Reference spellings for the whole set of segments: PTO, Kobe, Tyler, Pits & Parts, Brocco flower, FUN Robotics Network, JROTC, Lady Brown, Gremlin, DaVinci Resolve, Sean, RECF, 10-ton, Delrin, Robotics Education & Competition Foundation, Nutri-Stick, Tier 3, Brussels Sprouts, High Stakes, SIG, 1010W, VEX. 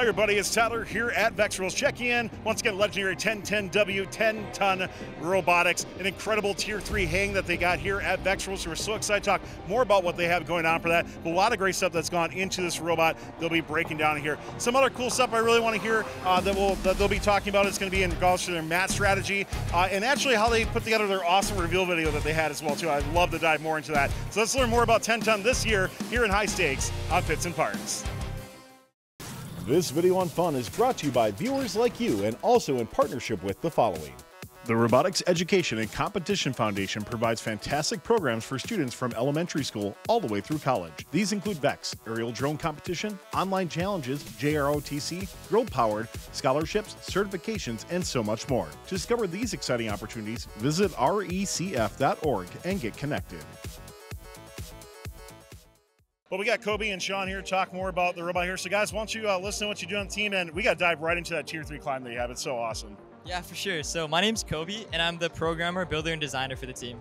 Hi everybody, it's Tyler here at VEX Rules Check-In. Once again, legendary 1010W, 10-ton robotics, an incredible Tier 3 hang that they got here at VEX Rules. So we're so excited to talk more about what they have going on for that. But a lot of great stuff that's gone into this robot they'll be breaking down here. Some other cool stuff I really want to hear that they'll be talking about is going to be in regards to their mat strategy and actually how they put together their awesome reveal video that they had as well too. I'd love to dive more into that. So let's learn more about 10-ton this year here in High Stakes on Pits and Parts. This video on FUN is brought to you by viewers like you and also in partnership with the following. The Robotics Education and Competition Foundation provides fantastic programs for students from elementary school all the way through college. These include VEX, aerial drone competition, online challenges, JROTC, girl-powered, scholarships, certifications, and so much more. To discover these exciting opportunities, visit recf.org and get connected. Well, we got Kobe and Sean here to talk more about the robot here. So guys, why don't you listen to what you do on the team, and we got to dive right into that Tier 3 climb that you have. It's so awesome. Yeah, for sure. So my name's Kobe, and I'm the programmer, builder, and designer for the team.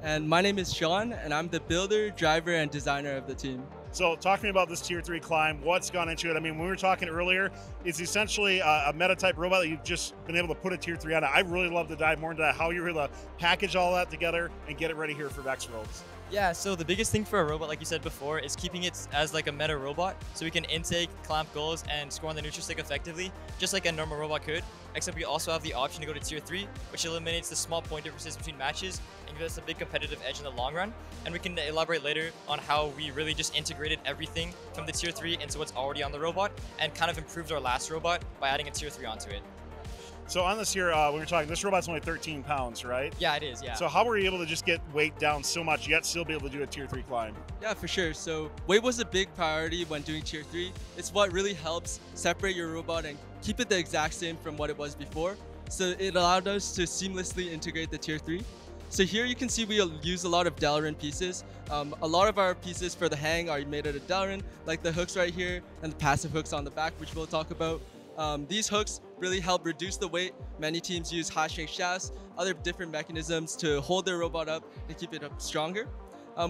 And my name is Sean, and I'm the builder, driver, and designer of the team. So talk to me about this Tier 3 climb, what's gone into it. I mean, when we were talking earlier, it's essentially a meta-type robot that you've just been able to put a Tier 3 on. I really love to dive more into that, how you're able to package all that together and get it ready here for VEX Worlds. Yeah, so the biggest thing for a robot, like you said before, is keeping it as like a meta robot, so we can intake, clamp goals, and score on the Nutri-Stick effectively, just like a normal robot could, except we also have the option to go to Tier 3, which eliminates the small point differences between matches and gives us a big competitive edge in the long run. And we can elaborate later on how we really just integrated everything from the Tier 3 into what's already on the robot and kind of improved our last robot by adding a Tier 3 onto it. So on this here, we were talking, this robot's only 13 pounds, right? Yeah, it is, yeah. So how were you able to just get weight down so much, yet still be able to do a Tier 3 climb? Yeah, for sure. So weight was a big priority when doing Tier 3. It's what really helps separate your robot and keep it the exact same from what it was before. So it allowed us to seamlessly integrate the Tier 3. So here you can see we use a lot of Delrin pieces. A lot of our pieces for the hang are made out of Delrin, like the hooks right here and the passive hooks on the back, which we'll talk about. These hooks really help reduce the weight. Many teams use high strength shafts, other different mechanisms to hold their robot up and keep it up stronger.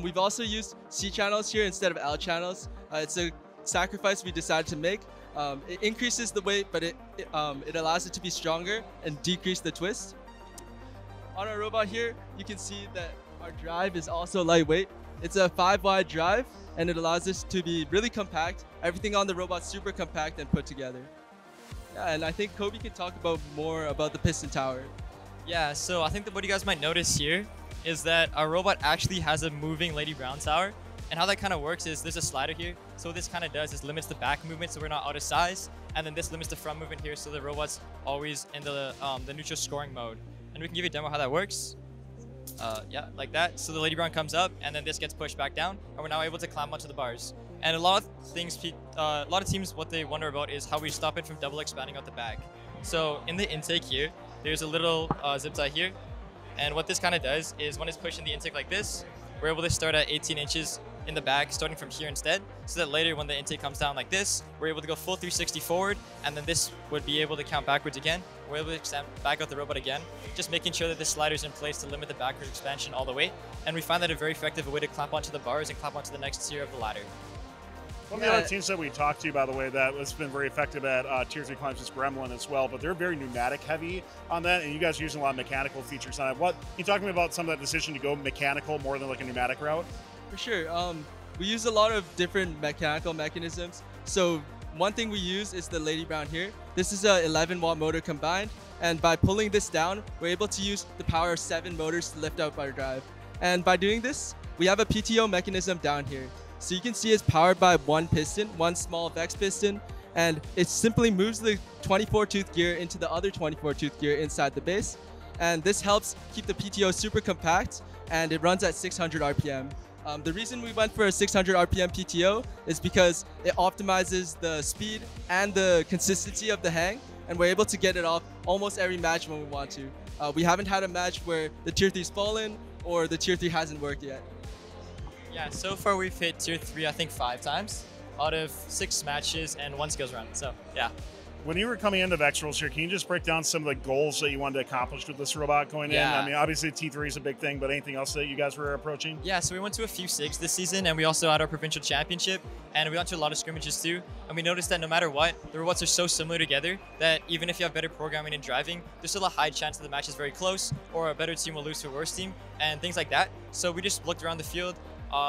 We've also used C channels here instead of L channels. It's a sacrifice we decided to make. It increases the weight, but it allows it to be stronger and decrease the twist. On our robot here, you can see that our drive is also lightweight. It's a 5-wide drive, and it allows us to be really compact. Everything on the robot's super compact and put together. Yeah, and I think Kobe could talk about more about the piston tower. Yeah, so I think that what you guys might notice here is that our robot actually has a moving Lady Brown tower. And how that kind of works is there's a slider here. So what this kind of does is limits the back movement so we're not out of size. And then this limits the front movement here so the robot's always in the neutral scoring mode. And we can give you a demo how that works. Yeah, like that. So the Lady Brown comes up and then this gets pushed back down. And we're now able to climb onto the bars. And a lot of teams, what they wonder about is how we stop it from double expanding out the back. So in the intake here, there's a little zip tie here. And what this kind of does is when it's pushing the intake like this, we're able to start at 18 inches in the back, starting from here instead. So that later when the intake comes down like this, we're able to go full 360 forward. And then this would be able to count backwards again. We're able to extend back out the robot again, just making sure that the slider's in place to limit the backward expansion all the way. And we find that a very effective way to clamp onto the bars and clamp onto the next tier of the ladder. One of the other teams that we talked to, by the way, that has been very effective at Tier 3 climbs is Gremlin as well, but they're very pneumatic heavy on that, and you guys are using a lot of mechanical features on it. Can you talk to me about some of that decision to go mechanical more than like a pneumatic route? For sure. We use a lot of different mechanical mechanisms. So one thing we use is the Lady Brown here. This is a 11-watt motor combined, and by pulling this down, we're able to use the power of 7 motors to lift up our drive. And by doing this, we have a PTO mechanism down here. So you can see it's powered by one piston, one small VEX piston, and it simply moves the 24-tooth gear into the other 24-tooth gear inside the base. And this helps keep the PTO super compact, and it runs at 600 RPM. The reason we went for a 600 RPM PTO is because it optimizes the speed and the consistency of the hang, and we're able to get it off almost every match when we want to. We haven't had a match where the Tier 3's fallen or the Tier 3 hasn't worked yet. Yeah, so far we've hit Tier 3, I think 5 times out of 6 matches and 1 skills run. So yeah. When you were coming into VEX Rules here, can you just break down some of the goals that you wanted to accomplish with this robot going in? I mean, obviously T3 is a big thing, but anything else that you guys were approaching? Yeah, so we went to a few SIGs this season, and we also had our provincial championship, and we went to a lot of scrimmages too. And we noticed that no matter what, the robots are so similar together that even if you have better programming and driving, there's still a high chance that the match is very close, or a better team will lose to a worse team, and things like that. So we just looked around the field,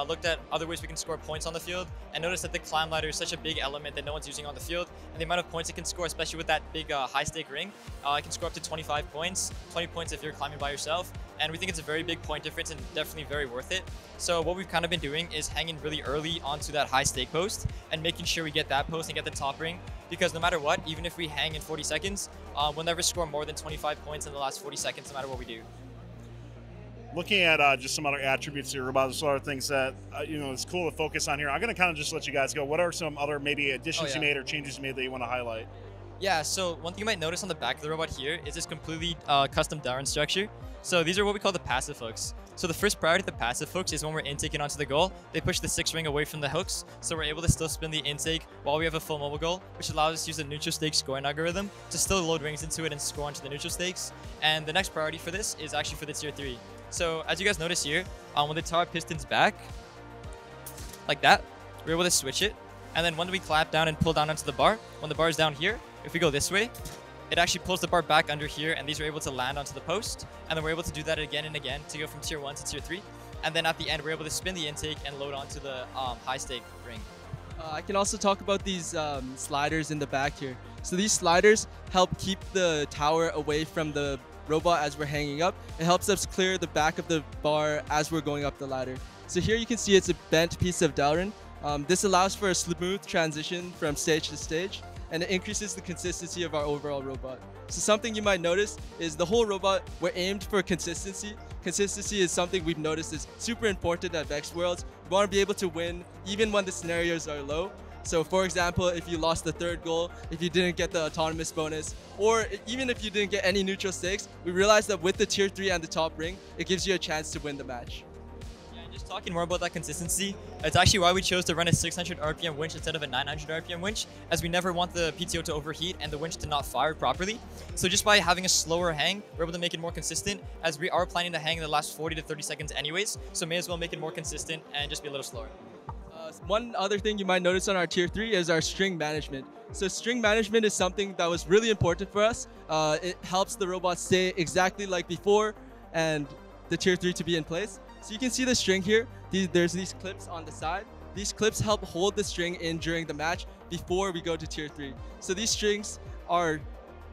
looked at other ways we can score points on the field, and noticed that the climb ladder is such a big element that no one's using on the field, and the amount of points it can score, especially with that big high-stake ring, it can score up to 25 points, 20 points if you're climbing by yourself, and we think it's a very big point difference and definitely very worth it. So what we've kind of been doing is hanging really early onto that high-stake post and making sure we get that post and get the top ring, because no matter what, even if we hang in 40 seconds, we'll never score more than 25 points in the last 40 seconds no matter what we do. Looking at just some other attributes of your robot, there's a lot of things that, you know, it's cool to focus on here. I'm going to kind of just let you guys go. What are some other maybe additions you made or changes you made that you want to highlight? Yeah, so one thing you might notice on the back of the robot here is this completely custom Delrin structure. So these are what we call the passive hooks. So the first priority of the passive hooks is when we're intaking onto the goal, they push the 6 ring away from the hooks, so we're able to still spin the intake while we have a full mobile goal, which allows us to use the Nutri-Stick scoring algorithm to still load rings into it and score onto the Nutri-Sticks. And the next priority for this is actually for the Tier 3. So as you guys notice here, when they tie our pistons back, like that, we're able to switch it. And then when we clap down and pull down onto the bar, when the bar is down here, if we go this way, it actually pulls the bar back under here, and these are able to land onto the post. And then we're able to do that again and again to go from Tier 1 to Tier 3. And then at the end, we're able to spin the intake and load onto the high-stake ring. I can also talk about these sliders in the back here. So these sliders help keep the tower away from the robot as we're hanging up. It helps us clear the back of the bar as we're going up the ladder. So here you can see it's a bent piece of Delrin. This allows for a smooth transition from stage to stage, and it increases the consistency of our overall robot. So something you might notice is the whole robot, we're aimed for consistency. Consistency is something we've noticed is super important at VEX Worlds. We want to be able to win even when the scenarios are low. So for example, if you lost the third goal, if you didn't get the autonomous bonus, or even if you didn't get any neutral stakes, we realized that with the Tier 3 and the top ring, it gives you a chance to win the match. Just talking more about that consistency, it's actually why we chose to run a 600 RPM winch instead of a 900 RPM winch, as we never want the PTO to overheat and the winch to not fire properly. So just by having a slower hang, we're able to make it more consistent, as we are planning to hang in the last 40 to 30 seconds anyways, so may as well make it more consistent and just be a little slower. One other thing you might notice on our Tier 3 is our string management. So string management is something that was really important for us. It helps the robot stay exactly like before and the Tier 3 to be in place. So you can see the string here, there's these clips on the side. These clips help hold the string in during the match before we go to Tier 3. So these strings are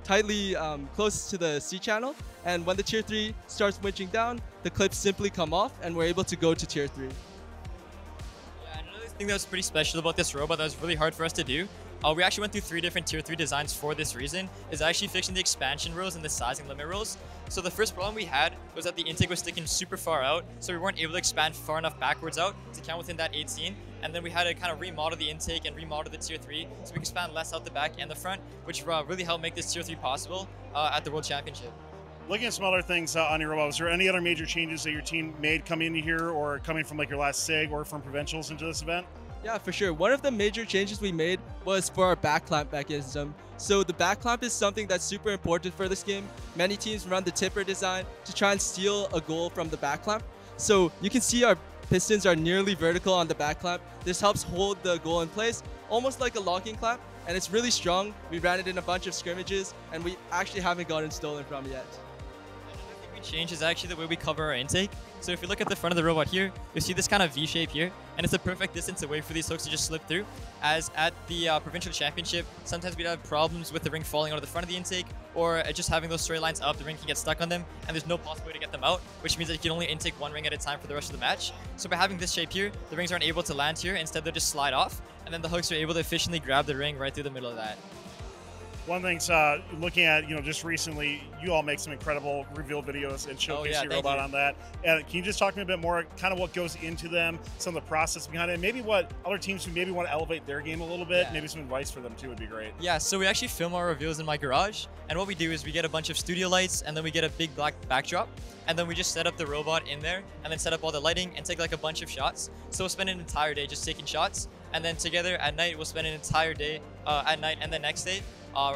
tightly close to the C channel, and when the Tier 3 starts winching down, the clips simply come off and we're able to go to Tier 3. Yeah, another thing that was pretty special about this robot that was really hard for us to do, we actually went through 3 different Tier 3 designs for this reason, is actually fixing the expansion rules and the sizing limit rules. So the first problem we had was that the intake was sticking super far out, so we weren't able to expand far enough backwards out to count within that 18. And then we had to kind of remodel the intake and remodel the Tier 3 so we could expand less out the back and the front, which really helped make this Tier 3 possible at the World Championship. Looking at some other things on your robot, was there any other major changes that your team made coming into here, or coming from like your last SIG or from provincials into this event? Yeah, for sure. One of the major changes we made was for our back clamp mechanism. So the back clamp is something that's super important for this game. Many teams run the tipper design to try and steal a goal from the back clamp. So you can see our pistons are nearly vertical on the back clamp. This helps hold the goal in place, almost like a locking clamp, and it's really strong. We ran it in a bunch of scrimmages, and we actually haven't gotten stolen from yet. Change is actually the way we cover our intake. So if you look at the front of the robot here, you'll see this kind of V shape here, and it's a perfect distance away for these hooks to just slip through, as at the provincial championship, sometimes we'd have problems with the ring falling out of the front of the intake, or just having those straight lines up, the ring can get stuck on them, and there's no possible way to get them out, which means that you can only intake 1 ring at a time for the rest of the match. So by having this shape here, the rings aren't able to land here, instead they'll just slide off, and then the hooks are able to efficiently grab the ring right through the middle of that. One thing's looking at, you know, just recently, you all make some incredible reveal videos and showcase your robot on that. And can you just talk to me a bit more, kind of what goes into them, some of the process behind it, and maybe what other teams who maybe want to elevate their game a little bit, maybe some advice for them too would be great. Yeah, so we actually film our reveals in my garage, and what we do is we get a bunch of studio lights, and then we get a big black backdrop, and then we just set up the robot in there, and then set up all the lighting and take like a bunch of shots. So we'll spend an entire day just taking shots, and then together at night, we'll spend an entire day at night and the next day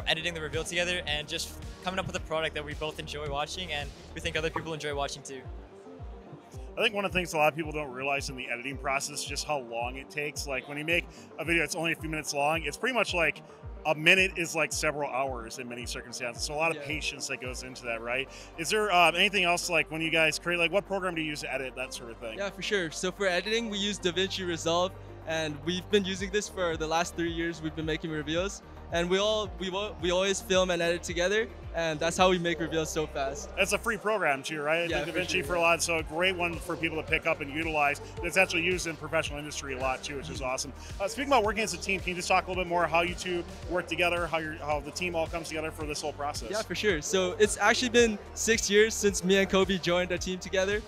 editing the reveal together and just coming up with a product that we both enjoy watching and we think other people enjoy watching too. I think one of the things a lot of people don't realize in the editing process is just how long it takes. Like when you make a video that's only a few minutes long, it's pretty much like a minute is like several hours in many circumstances. So a lot of patience that goes into that, right? Is there anything else like when you guys create, like what program do you use to edit, that sort of thing? Yeah, for sure. So for editing, we use DaVinci Resolve, and we've been using this for the last 3 years. We've been making reveals. And we always film and edit together, and that's how we make reveals so fast. That's a free program too, right? Yeah, DaVinci for a lot, so a great one for people to pick up and utilize. That's actually used in professional industry a lot too, which is awesome. Speaking about working as a team, can you just talk a little bit more how you two work together, how the team all comes together for this whole process? Yeah, for sure. So it's actually been 6 years since me and Kobe joined a team together.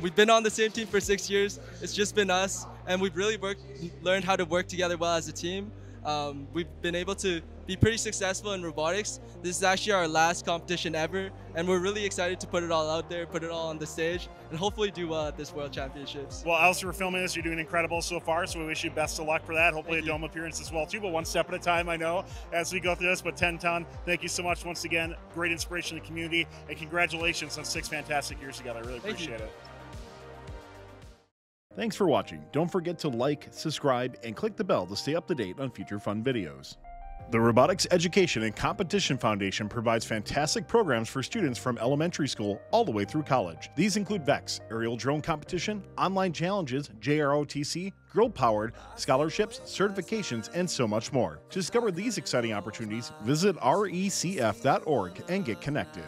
We've been on the same team for 6 years. It's just been us, and we've really learned how to work together well as a team. We've been able to be pretty successful in robotics. This is actually our last competition ever, and we're really excited to put it all out there, put it all on the stage, and hopefully do well at this World Championships. Well, Alistair, we're filming this. You're doing incredible so far, so we wish you best of luck for that. Hopefully a dome appearance as well, too, but one step at a time, I know, as we go through this. But 10-ton, thank you so much once again. Great inspiration to the community, and congratulations on 6 fantastic years together. I really appreciate it. Thanks for watching. Don't forget to like, subscribe, and click the bell to stay up to date on future fun videos. The Robotics Education and Competition Foundation provides fantastic programs for students from elementary school all the way through college. These include VEX, aerial drone competition, online challenges, JROTC, Girl Powered, scholarships, certifications, and so much more. To discover these exciting opportunities, visit recf.org and get connected.